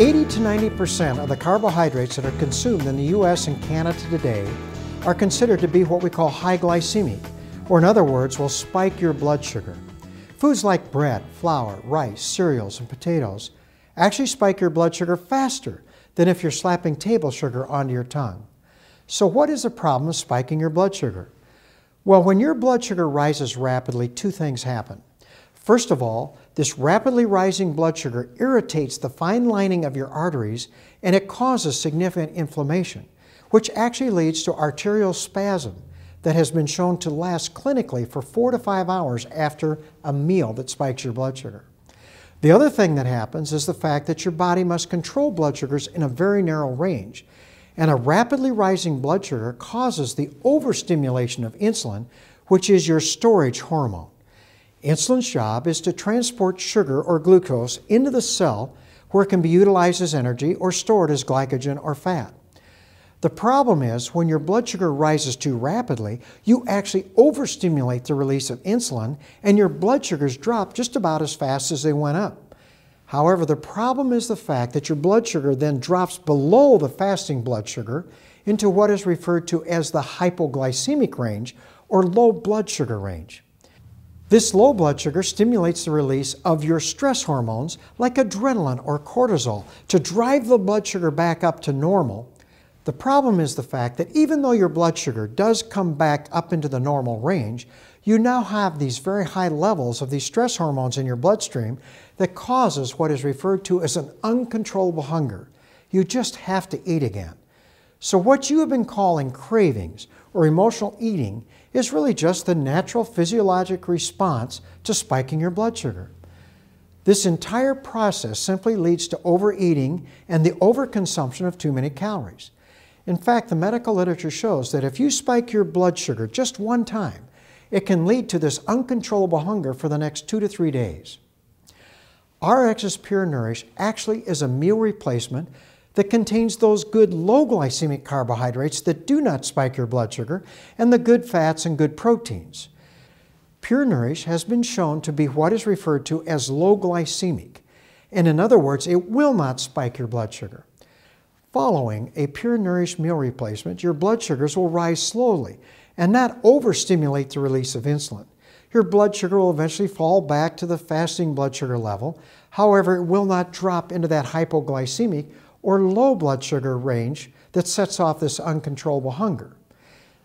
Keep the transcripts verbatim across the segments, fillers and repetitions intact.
eighty to ninety percent of the carbohydrates that are consumed in the U S and Canada today are considered to be what we call high glycemic, or in other words, will spike your blood sugar. Foods like bread, flour, rice, cereals, and potatoes actually spike your blood sugar faster than if you're slapping table sugar onto your tongue. So what is the problem of spiking your blood sugar? Well, when your blood sugar rises rapidly, two things happen. First of all, this rapidly rising blood sugar irritates the fine lining of your arteries, and it causes significant inflammation, which actually leads to arterial spasm that has been shown to last clinically for four to five hours after a meal that spikes your blood sugar. The other thing that happens is the fact that your body must control blood sugars in a very narrow range, and a rapidly rising blood sugar causes the overstimulation of insulin, which is your storage hormone. Insulin's job is to transport sugar or glucose into the cell where it can be utilized as energy or stored as glycogen or fat. The problem is when your blood sugar rises too rapidly, you actually overstimulate the release of insulin and your blood sugars drop just about as fast as they went up. However, the problem is the fact that your blood sugar then drops below the fasting blood sugar into what is referred to as the hypoglycemic range or low blood sugar range. This low blood sugar stimulates the release of your stress hormones like adrenaline or cortisol to drive the blood sugar back up to normal. The problem is the fact that even though your blood sugar does come back up into the normal range, you now have these very high levels of these stress hormones in your bloodstream that causes what is referred to as an uncontrollable hunger. You just have to eat again. So what you have been calling cravings or emotional eating is really just the natural physiologic response to spiking your blood sugar. This entire process simply leads to overeating and the overconsumption of too many calories. In fact, the medical literature shows that if you spike your blood sugar just one time, it can lead to this uncontrollable hunger for the next two to three days. Ariix's Pure Nourish actually is a meal replacement that contains those good low glycemic carbohydrates that do not spike your blood sugar and the good fats and good proteins. Pure Nourish has been shown to be what is referred to as low glycemic, and in other words, it will not spike your blood sugar. Following a Pure Nourish meal replacement, your blood sugars will rise slowly and not overstimulate the release of insulin. Your blood sugar will eventually fall back to the fasting blood sugar level. However, it will not drop into that hypoglycemic or low blood sugar range that sets off this uncontrollable hunger.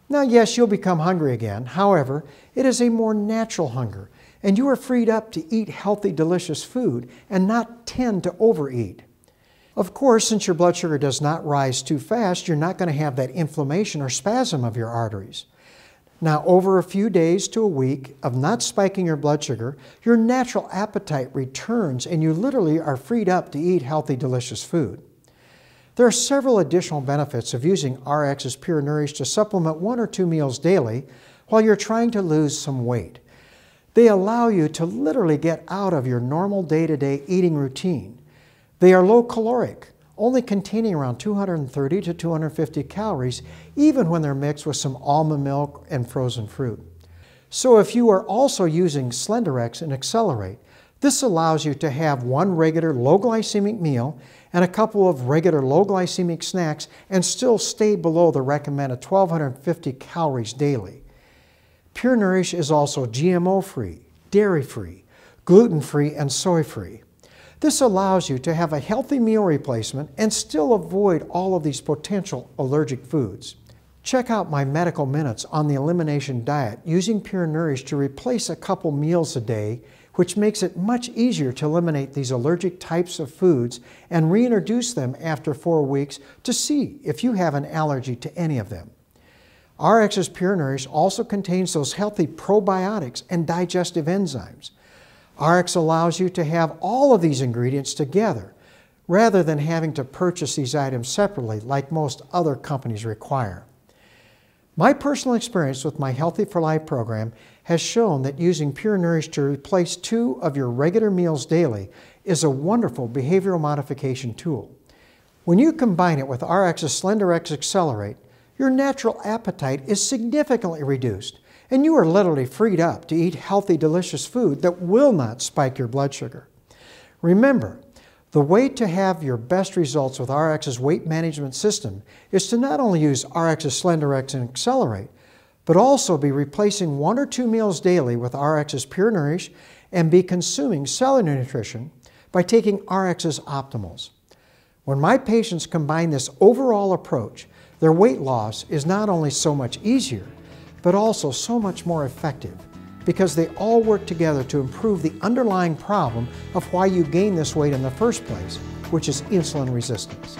Now, yes, you'll become hungry again. However, it is a more natural hunger, and you are freed up to eat healthy, delicious food and not tend to overeat. Of course, since your blood sugar does not rise too fast, you're not going to have that inflammation or spasm of your arteries. Now, over a few days to a week of not spiking your blood sugar, your natural appetite returns and you literally are freed up to eat healthy, delicious food. There are several additional benefits of using Ariix's Pure Nourish to supplement one or two meals daily while you're trying to lose some weight. They allow you to literally get out of your normal day-to-day eating routine. They are low caloric, only containing around two hundred thirty to two hundred fifty calories, even when they're mixed with some almond milk and frozen fruit. So if you are also using SlenderX and Accelerate, this allows you to have one regular low glycemic meal and a couple of regular low glycemic snacks and still stay below the recommended twelve fifty calories daily. Pure Nourish is also G M O-free, dairy-free, gluten-free, and soy-free. This allows you to have a healthy meal replacement and still avoid all of these potential allergic foods. Check out my medical minutes on the elimination diet using Pure Nourish to replace a couple meals a day, which makes it much easier to eliminate these allergic types of foods and reintroduce them after four weeks to see if you have an allergy to any of them. Ariix's Pure Nourish also contains those healthy probiotics and digestive enzymes. Ariix allows you to have all of these ingredients together rather than having to purchase these items separately like most other companies require. My personal experience with my Healthy for Life program has shown that using Pure Nourish to replace two of your regular meals daily is a wonderful behavioral modification tool. When you combine it with Ariix's SlenderX Accelerate, your natural appetite is significantly reduced, and you are literally freed up to eat healthy, delicious food that will not spike your blood sugar. Remember, The way to have your best results with Ariix's weight management system is to not only use Ariix's SlenderX and Accelerate, but also be replacing one or two meals daily with Ariix's Pure Nourish and be consuming cellular nutrition by taking Ariix's Optimals. When my patients combine this overall approach, their weight loss is not only so much easier, but also so much more effective, because they all work together to improve the underlying problem of why you gain this weight in the first place, which is insulin resistance.